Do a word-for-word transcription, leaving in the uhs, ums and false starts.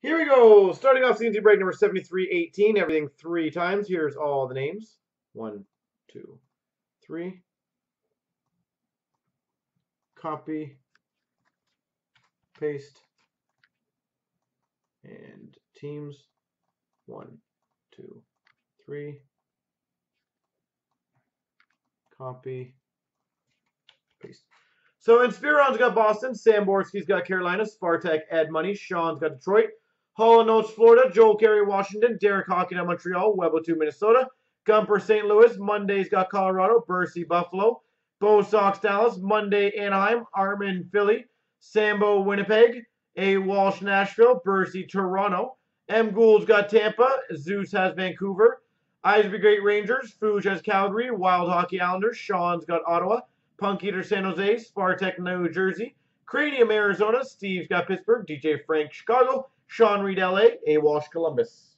Here we go, starting off C N C break number seventy-three eighteen, everything three times. Here's all the names. One, two, three. Copy, paste, and teams. One, two, three. Copy, paste. So, and Spiron's got Boston, Samborski's got Carolina, Spartak, Ed Money, Sean's got Detroit, Hall and Notes, Florida, Joel Carey, Washington, Derek Hockett, Montreal, Webber two, Minnesota, Gumper, Saint Louis, Monday's got Colorado, Bercy, Buffalo, Bo Sox, Dallas, Monday, Anaheim, Armin, Philly, Sambo, Winnipeg, A. Walsh, Nashville, Bercy, Toronto, M. Gould's got Tampa, Zeus has Vancouver, Isby Great Rangers, Fuge has Calgary, Wild Hockey Islanders, Sean's got Ottawa, Punk Eater San Jose, Spartak New Jersey, Cranium Arizona, Steve's got Pittsburgh, D J Frank Chicago, Sean Reed L A, A. Walsh Columbus.